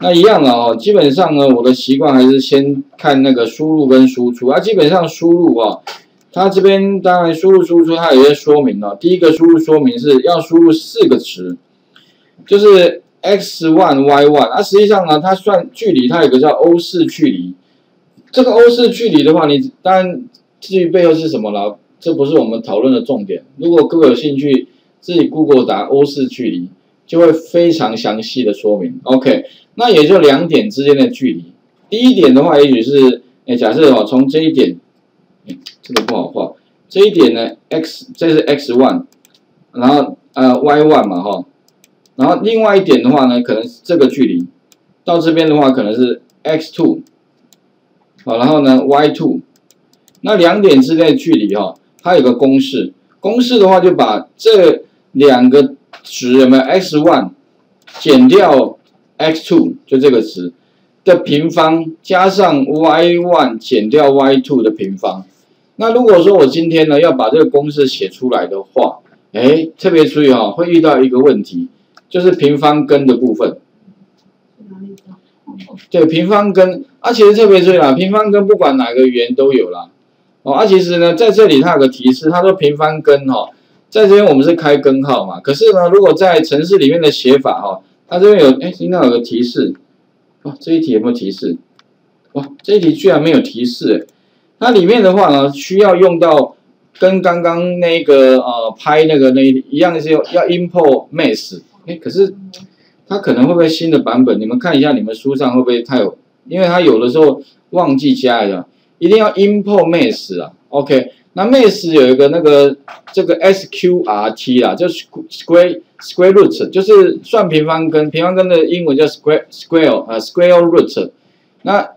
那一样的哦，基本上呢，我的习惯还是先看那个输入跟输出啊。基本上输入啊，它这边当然输入输出它有些说明了。第一个输入说明是要输入4个值，就是 x1、y1 啊。实际上呢，它算距离，它有个叫欧式距离。这个欧式距离的话，你当然至于背后是什么了，这不是我们讨论的重点。如果各位有兴趣，自己 Google 打欧式距离，就会非常详细的说明。OK。 那也就2点之间的距离。第一点的话，也许是，假设哦，从这一点，这个不好画。这一点呢 ，x 这是 x1， 然后y1 嘛哈，然后另外一点的话呢，可能是这个距离，到这边的话可能是 x2， 好，然后呢 y2， 那2点之间的距离哈，它有个公式，公式的话就把这2个值有没有 x1 减掉 x2 就这个值的平方加上 y1 减掉 y2 的平方。那如果说我今天呢要把这个公式写出来的话，特别注意哦，会遇到一个问题，就是平方根的部分。对，平方根啊，其实特别注意啦，平方根不管哪个语言都有啦。哦，啊，其实呢在这里它有个提示，它说平方根哈，在这边我们是开根号嘛，可是呢如果在程式里面的写法哈。 它这边有，应该有个提示，哇，这一题有没有提示？哇，这一题居然没有提示，它里面的话呢，需要用到跟刚刚那个拍那个一样是要 import math， 可是它可能会不会新的版本？你们看一下你们书上会不会它有？因为它有的时候忘记加了，一定要 import math 啊 ，OK。 那 math 有一个那个这个 Sqrt 啦，就是 square root， 就是算平方根，平方根的英文叫 square root。那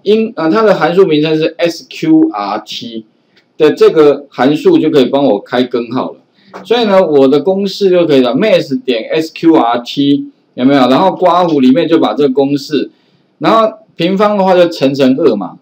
它的函数名称是 Sqrt 的这个函数就可以帮我开根号了。所以呢，我的公式就可以了 ，math 点 Sqrt 有没有？然后括弧里面就把这个公式，然后平方的话就乘2嘛。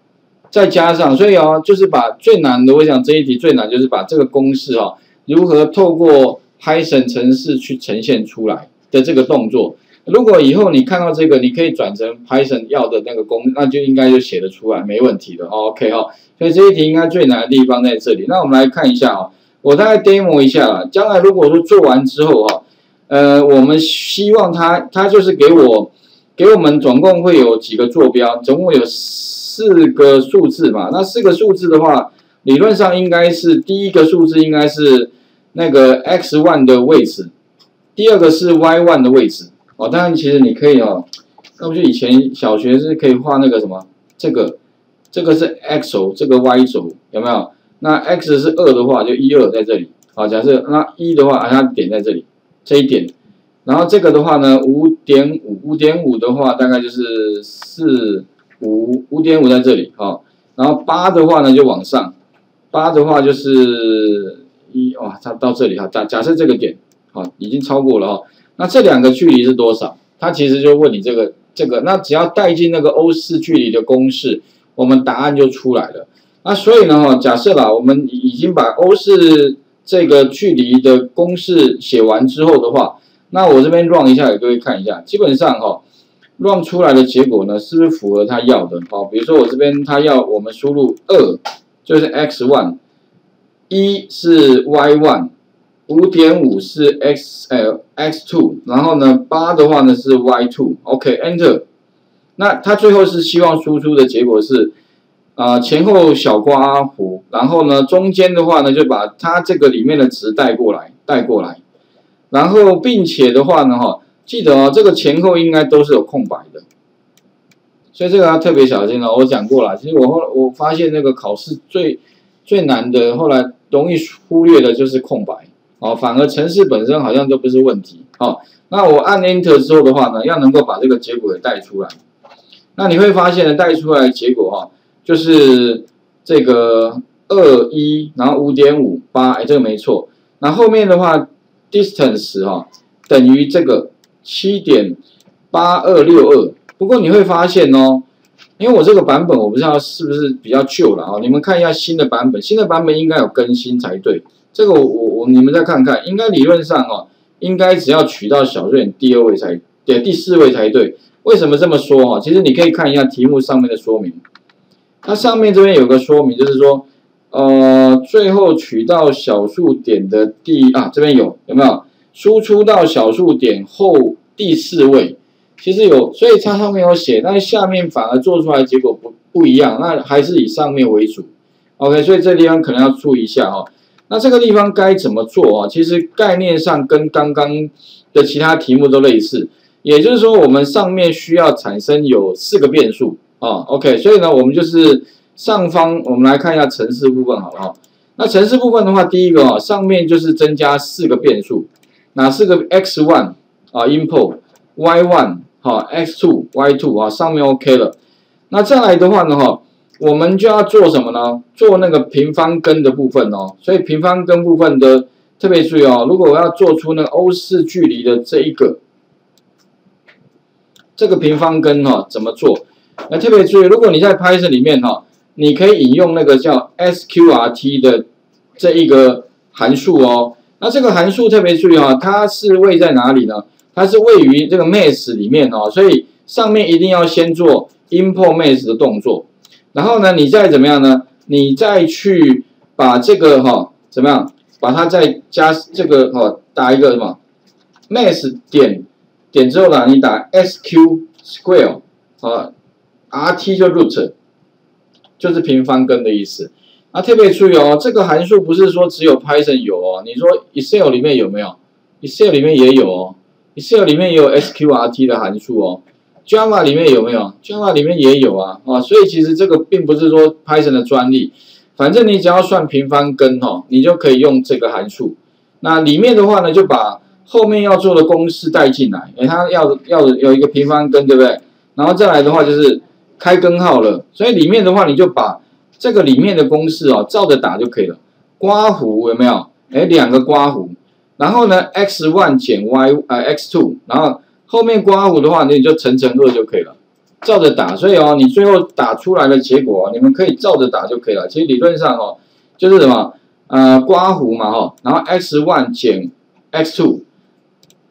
再加上，所以哦，就是把最难的，我想这一题最难就是把这个公式哦，如何透过 Python 程式去呈现出来的这个动作。如果以后你看到这个，你可以转成 Python 要的那个那就应该就写得出来，没问题的。OK 哈、哦，所以这一题应该最难的地方在这里。那我们来看一下哦，我大概 demo 一下啦。将来如果说做完之后哈、我们希望它就是给我们总共会有几个坐标，总共有4个数字嘛，那4个数字的话，理论上应该是第1个数字应该是那个 x1 的位置，第2个是 y1 的位置哦。当然，其实你可以哦，那不就以前小学是可以画那个什么，这个是 x 轴，这个 y 轴有没有？那 x 是2的话，就12在这里啊。假设那1的话，它点在这里这一点，然后这个的话呢，5.5的话大概就是5.5在这里哦，然后8的话呢就往上，8的话就是1哇，它到这里哈，假设这个点好、哦、已经超过了哦，那这2个距离是多少？它其实就问你这个，那只要带进那个欧式距离的公式，我们答案就出来了。那所以呢哈，假设啦，我们已经把欧式这个距离的公式写完之后的话，那我这边 run 一下给各位看一下，基本上哈、哦。 run 出来的结果呢，是不是符合他要的？好，比如说我这边他要我们输入2，就是 x1， 1是 y1， 5.5是 x2， 然后呢8的话呢是 y2，OK、okay, enter。那他最后是希望输出的结果是，前后小括弧，然后呢中间的话呢就把它这个里面的值带过来，然后并且的话呢哈。 记得哦，这个前后应该都是有空白的，所以这个要特别小心哦。我讲过了，其实我发现那个考试最难的，后来容易忽略的就是空白哦，反而程式本身好像都不是问题哦。那我按 Enter 之后的话呢，要能够把这个结果给带出来，那你会发现呢，带出来的结果哈、哦，就是这个21，然后5.58，这个没错。那后面的话 ，distance 哈、哦、等于这个。 7.8262， 不过你会发现哦，因为我这个版本我不知道是不是比较旧了啊，你们看一下新的版本，新的版本应该有更新才对。这个你们再看看，应该理论上哦，应该只要取到小数点第2位才，第4位才对。为什么这么说哈？其实你可以看一下题目上面的说明，它上面这边有个说明，就是说，最后取到小数点的第啊，这边有没有输出到小数点后第四位？其实有，所以它上面有写，但是下面反而做出来结果不一样，那还是以上面为主。OK， 所以这地方可能要注意一下哦。那这个地方该怎么做啊？其实概念上跟刚刚的其他题目都类似，也就是说我们上面需要产生有4个变数啊。OK， 所以呢，我们就是上方我们来看一下程式部分好不好？那程式部分的话，第一个哦，上面就是增加4个变数，哪4个 ？X1 啊 ，import Y1 好 ，X2 Y2 啊，上面 OK 了。那再来的话呢，哈。我们就要做什么呢？做那个平方根的部分哦，所以平方根部分的特别注意哦。如果我要做出那个欧式距离的这个平方根哈、哦，怎么做？那特别注意，如果你在 Python 里面哈、哦，你可以引用那个叫 Sqrt 的这一个函数哦。那这个函数特别注意哈、哦，它是位在哪里呢？它是位于这个 math 里面哦，所以上面一定要先做 import math 的动作。然后呢，你再怎么样呢？你再去把这个哈、哦、怎么样？把它再加这个哈、哦，打一个什么 math 点之后呢，你打 sq square 啊 ，rt 就 root 就是平方根的意思。那特别注意哦，这个函数不是说只有 Python 有哦，你说 Excel 里面有没有 ？Excel 里面也有哦 ，Excel 里面也有 sqrt 的函数哦。Java 里面有没有 ？Java 里面也有啊，啊，所以其实这个并不是说 Python 的专利，反正你只要算平方根哦，你就可以用这个函数。那里面的话呢，就把后面要做的公式带进来，哎，它要有一个平方根，对不对？然后再来的话就是开根号了，所以里面的话你就把这个里面的公式哦照着打就可以了。刮弧有没有？哎，2个刮弧，然后呢 x1 减 x2， 然后。后面刮弧的话，你就乘2就可以了，照着打。所以哦，你最后打出来的结果、哦，你们可以照着打就可以了。其实理论上哦，就是什么刮弧嘛哈、哦，然后 x1 减 x2，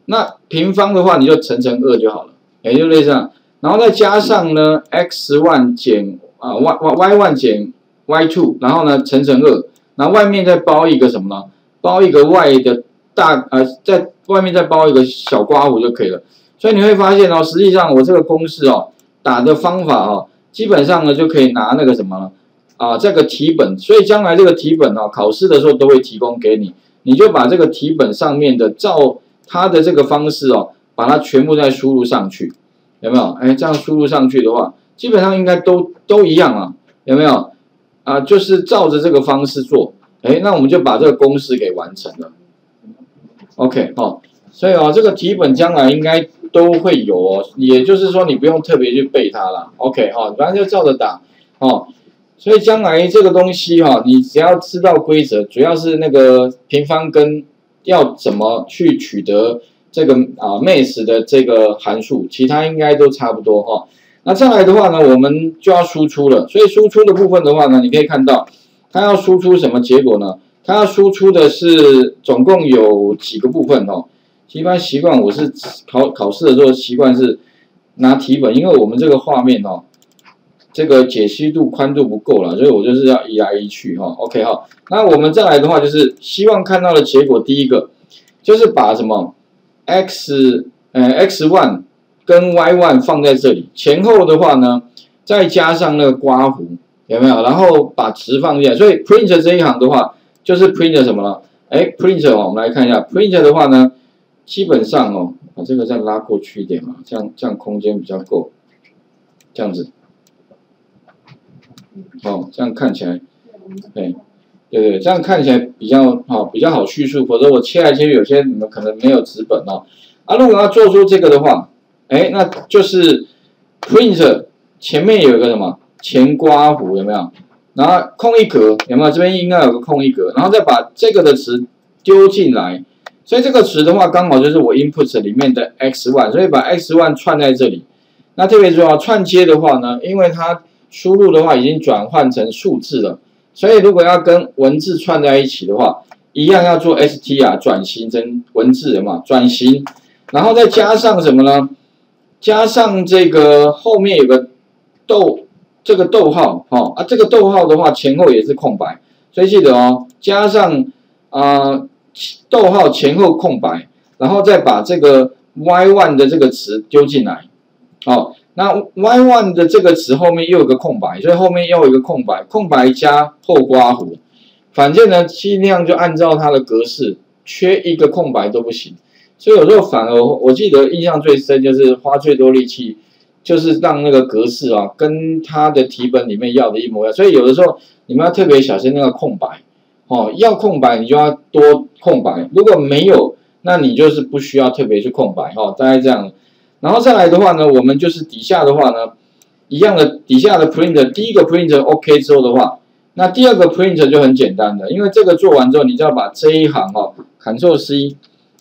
那平方的话你就乘2就好了，也就类似这样。然后再加上呢 x1 减y1 减 y2， 然后呢乘2，然后外面再包一个什么呢？包一个 y 的在外面再包一个小刮弧就可以了。所以你会发现哦，实际上我这个公式哦打的方法哦，基本上呢就可以拿那个什么呢啊这个题本，所以将来这个题本哦考试的时候都会提供给你，你就把这个题本上面的照它的这个方式哦，把它全部再输入上去，有没有？哎，这样输入上去的话，基本上应该都一样啊，有没有？啊，就是照着这个方式做，哎，那我们就把这个公式给完成了。OK 哦，所以哦这个题本将来应该。都会有哦，也就是说你不用特别去背它啦 ，OK 哈、哦，反正就照着打哦。所以将来这个东西哈、哦，你只要知道规则，主要是那个平方根要怎么去取得这个math 的这个函数，其他应该都差不多哈、哦。那再来的话呢，我们就要输出了，所以输出的部分的话呢，你可以看到它要输出什么结果呢？它要输出的是总共有几个部分哦。一般习惯我是考试的时候习惯是拿题本，因为我们这个画面哦，这个解析度宽度不够了，所以我就是要移来移去哈、哦。OK 哈、哦，那我们再来的话就是希望看到的结果，第一个就是把什么 x1 跟 y1 放在这里，前后的话呢再加上那个刮弧有没有？然后把值放进来，所以 print 这一行的话就是 print 什么了？哎 ，print 哦，我们来看一下 print 的话呢。基本上哦，把这个再拉过去一点嘛，这样空间比较够，这样子，哦，这样看起来，对，这样看起来比较好叙述，否则我切来切去，有些你们可能没有纸本哦。啊，如果要做出这个的话，哎，那就是 print 前面有一个什么前刮弧有没有？然后空一格有没有？这边应该有个空一格，然后再把这个的值丢进来。所以这个值的话，刚好就是我 input 里面的 x1， 所以把 x1 串在这里。那特别重要，串接的话呢，因为它输入的话已经转换成数字了，所以如果要跟文字串在一起的话，一样要做 str 转型成文字的嘛，转型，然后再加上什么呢？加上这个后面有个逗，这个逗号，哦啊，这个逗号的话前后也是空白，所以记得哦，加上逗号前后空白，然后再把这个 y1 的这个值丢进来，哦，那 y1 的这个值后面又有个空白，所以后面又有一个空白，空白加后刮弧，反正呢尽量就按照它的格式，缺一个空白都不行。 所以有时候反而我记得印象最深就是花最多力气，就是让那个格式啊跟它的题本里面要的一模一样。所以有的时候你们要特别小心那个空白，哦，要空白你就要多空白，如果没有，那你就是不需要特别去空白，哦，大概这样。然后再来的话呢，我们就是底下的话呢，一样的底下的 printer， 第一个 printer OK 之后的话，那第二个 printer 就很简单的，因为这个做完之后，你就要把这一行哦 ，Ctrl C。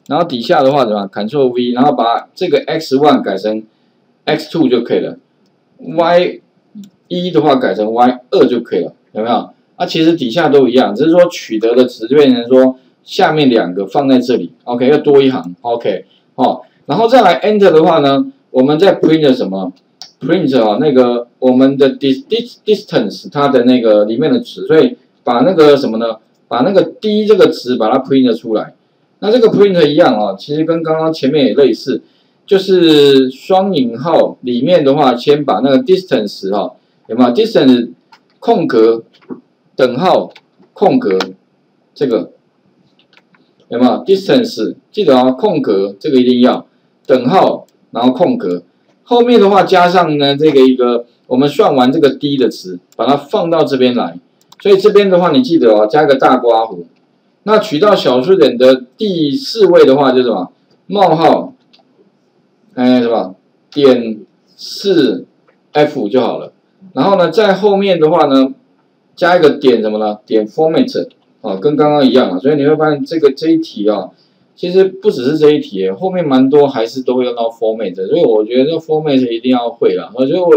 然后底下的话怎么 ？Ctrl V， 然后把这个 X1 改成 X2 就可以了 ，Y1 的话改成 Y2 就可以了，有没有？啊，其实底下都一样，只是说取得的值变成说下面两个放在这里 ，OK， 要多一行 ，OK， 哦，然后再来 Enter 的话呢，我们在 print 什么 ？print 啊、哦，那个我们的 distance 它的那个里面的值，所以把那个什么呢？把那个 D 这个值把它 print 出来。 那这个 print 一样哦，其实跟刚刚前面也类似，就是双引号里面的话，先把那个 distance 哈、哦，有没有 distance 空格等号空格这个有没有 distance 记得哦，空格这个一定要等号，然后空格后面的话加上呢这个一个我们算完这个 d 的值，把它放到这边来，所以这边的话你记得哦，加个大括弧。 那取到小数点的第四位的话，就是什么？冒号，什么点四 F 就好了。然后呢，在后面的话呢，加一个点什么呢？点 format 啊，跟刚刚一样啊。所以你会发现这一题啊，其实不只是这一题，后面蛮多还是都会用到 format。所以我觉得 format 一定要会啦。所以我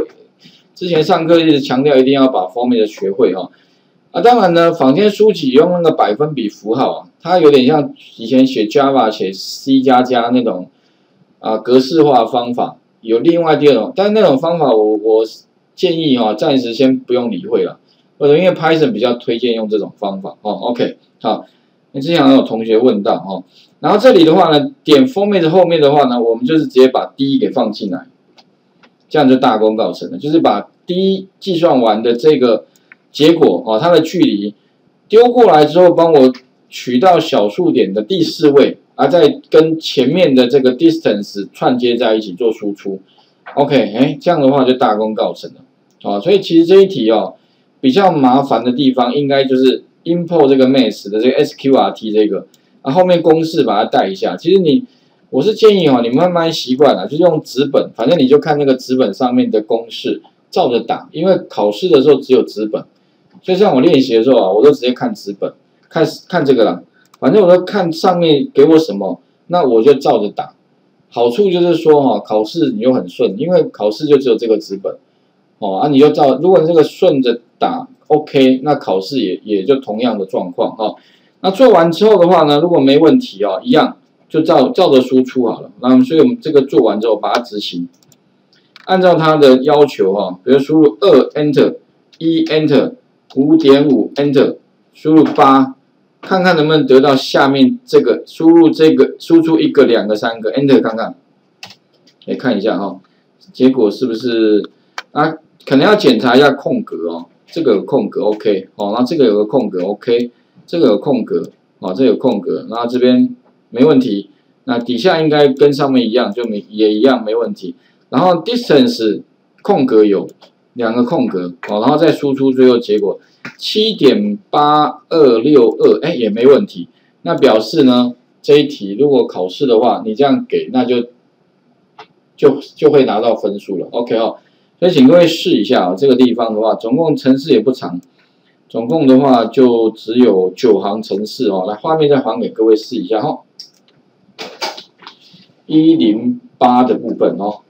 之前上课一直强调，一定要把 format 学会啊。 啊，当然呢，坊间书籍用那个百分比符号啊，它有点像以前写 Java、写 C 加加那种啊格式化方法。有另外第二种，但是那种方法我建议啊，暂时先不用理会了，或者因为 Python 比较推荐用这种方法哦。OK， 好，那之前有同学问到哦，然后这里的话呢，点 format 后面的话呢，我们就是直接把 D 给放进来，这样就大功告成了，就是把 D 计算完的这个。 结果啊，它的距离丢过来之后，帮我取到小数点的第四位，啊，再跟前面的这个 distance 串接在一起做输出。OK， 哎，这样的话就大功告成了啊。所以其实这一题哦，比较麻烦的地方应该就是 import 这个 math 的这个 Sqrt 这个，啊，后面公式把它带一下。其实我是建议哦，你慢慢习惯了，就用纸本，反正你就看那个纸本上面的公式照着打，因为考试的时候只有纸本。 所以像我练习的时候啊，我都直接看纸本，看这个啦。反正我都看上面给我什么，那我就照着打。好处就是说哈、啊，考试你就很顺，因为考试就只有这个纸本，哦啊，你就照。如果你这个顺着打 ，OK， 那考试也就同样的状况哈、哦。那做完之后的话呢，如果没问题哦、啊，一样就照着输出好了。那所以我们这个做完之后，把它执行，按照它的要求哈、啊，比如输入2 Enter， 1 Enter。 5.5 Enter， 输入8，看看能不能得到下面这个输出一个、两个、三个 Enter 看看，来看一下哈、哦，结果是不是啊？可能要检查一下空格哦，这个有空格 OK， 哦，然后这个有个空格 OK， 这个有空格，哦，这个有空格，然后这边没问题，那底下应该跟上面一样，就也一样没问题，然后 Distance 空格有。 两个空格哦，然后再输出最后结果 7.8262， 哎也没问题。那表示呢这一题如果考试的话，你这样给那就会拿到分数了。OK 哦，所以请各位试一下哦，这个地方的话，总共程式也不长，总共的话就只有9行程式哦。来，画面再还给各位试一下哈、哦，108的部分哦。